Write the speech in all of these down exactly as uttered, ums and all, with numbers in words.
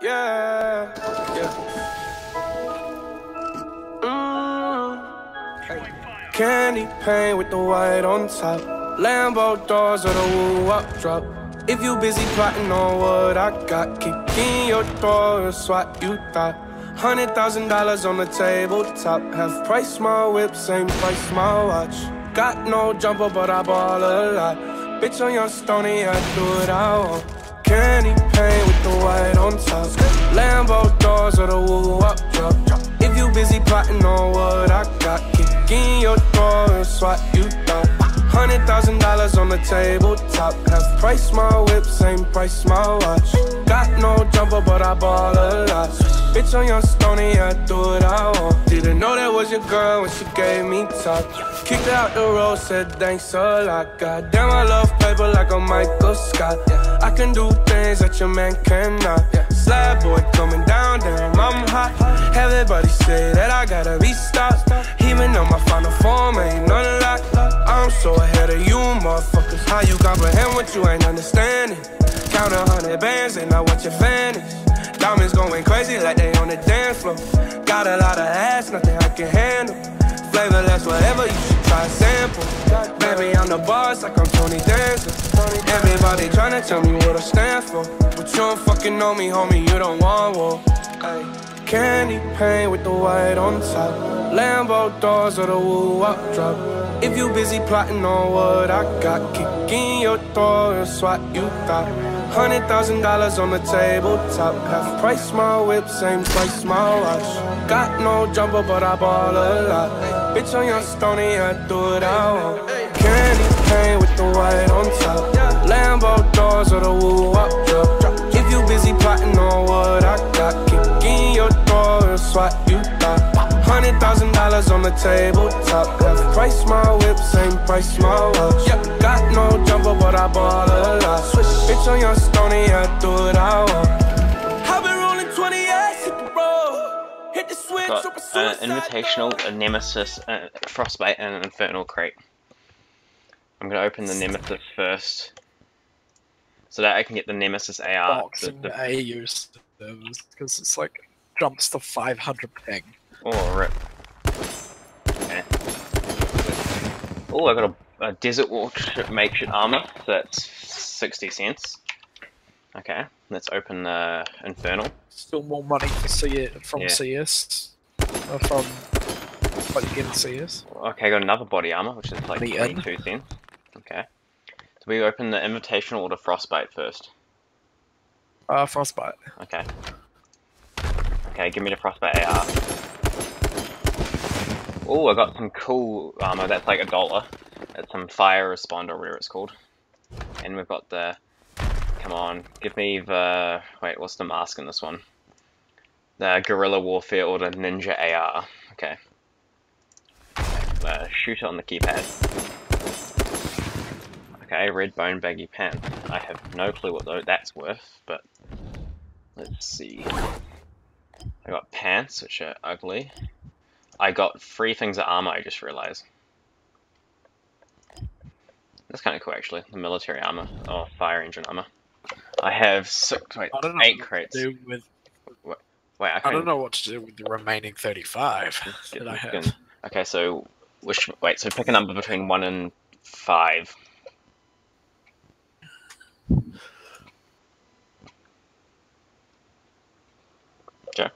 Yeah, yeah. Mm. Candy paint with the white on top. Lambo doors or the woo-wop drop. If you busy plotting on what I got, kick in your door and swat you thought. Hundred thousand dollars on the tabletop. Half price my whip, same price my watch. Got no jumper, but I ball a lot. Bitch on your stony, I do what I want. Candy paint with the white on top. Lambo doors or the woo-wop drop. If you busy plotting on what I got, kick in your door and swat you thought. Hundred thousand dollars on the tabletop. Half price my whip, same price my watch. Got no jumper, but I ball a lot. Bitch on your stony, I do what I want. Didn't know that was your girl when she gave me top. Kicked her out the road, said thanks a lot. Goddamn, I love paper like a Michael Scott. I can do things that your man cannot. Yeah. Slab boy coming down, damn, I'm hot. Everybody say that I gotta be stopped. Even though my final form ain't none of that. I'm so ahead of you, motherfuckers. How you comprehend what you ain't understanding? Count a hundred bands and I watch it vanish. Diamonds going crazy like they on the dance floor. Got a lot of ass, nothing I can handle. Flavorless, whatever, you should try a sample. Baby, I'm the boss, like I'm Tony Dancer. Everybody tryna tell me what I stand for, but you don't fucking know me, homie, you don't want war. Candy paint with the white on top. Lambo doors or the woo-wop drop. If you busy plotting on what I got, kick in your door and swat you thought. Hundred thousand dollars on the tabletop. Half price my whip, same price my watch. Got no jumper, but I ball a lot. Bitch on your stony, I do what I want. Candy paint with the white on top. Lambo doors or the woo-wop drop. If you busy plotting on what I got, kick in your door and swat you thought. Hundred thousand dollars on the tabletop. Half price my whip, same price my watch. Got no jumper, but I ball a lot. Bitch on your stony, I do what I want. Got an Invitational, a Nemesis, a Frostbite, and an Infernal Crate. I'm going to open the Nemesis first, so that I can get the Nemesis A R. Boxing the A U servers, because it's like, jumps to five hundred ping. Oh, rip. Okay. Oh, I got a, a Desert Walk makeshift armor, so that's sixty cents. Okay, let's open uh, Infernal. Still more money for C from yeah. C S. Uh, from what you get in C S. Okay, got another body armor, which is like twenty-two cents. Okay. Do we open the Invitational or the Frostbite first? Uh, Frostbite. Okay. Okay, give me the Frostbite A R. Oh, I got some cool armor, that's like a dollar. That's some fire responder, whatever it's called. And we've got the... Come on, give me the... Wait, what's the mask in this one? The Guerrilla Warfare Order Ninja A R. Okay. Uh, shoot it on the keypad. Okay, red bone baggy pants. I have no clue what though that's worth, but... Let's see. I got pants, which are ugly. I got three things of armor, I just realised. That's kind of cool, actually. The military armor. Oh, fire engine armor. I have six, wait, I don't know eight what crates. To do with, wait, wait, I, I don't know what to do with the remaining thirty-five that I have. Can, okay, so which? Wait, so pick a number between one and five. Joe.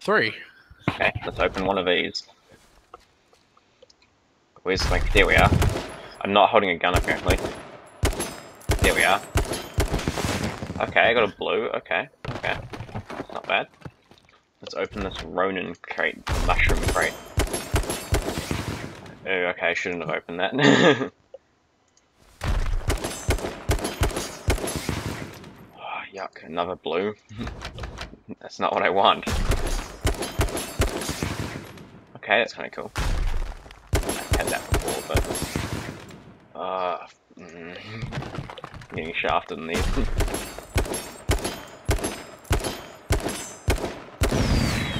Three. Okay, let's open one of these. Where's like? There we are. I'm not holding a gun apparently. There we are. Okay, I got a blue. Okay, okay. Not bad. Let's open this Ronin crate, mushroom crate. Oh, okay, I shouldn't have opened that. Oh, yuck, another blue. That's not what I want. Okay, that's kind of cool. I've had that before, but... Uh, mm, getting shafted in these.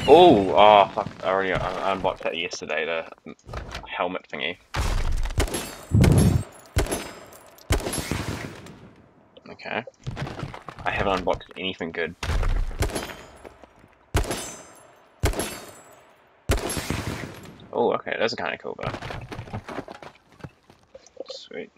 Oh, oh, fuck! I already I unboxed that yesterday. The helmet thingy. Okay. I haven't unboxed anything good. Oh, okay, that's kind of cool, though. Sweet.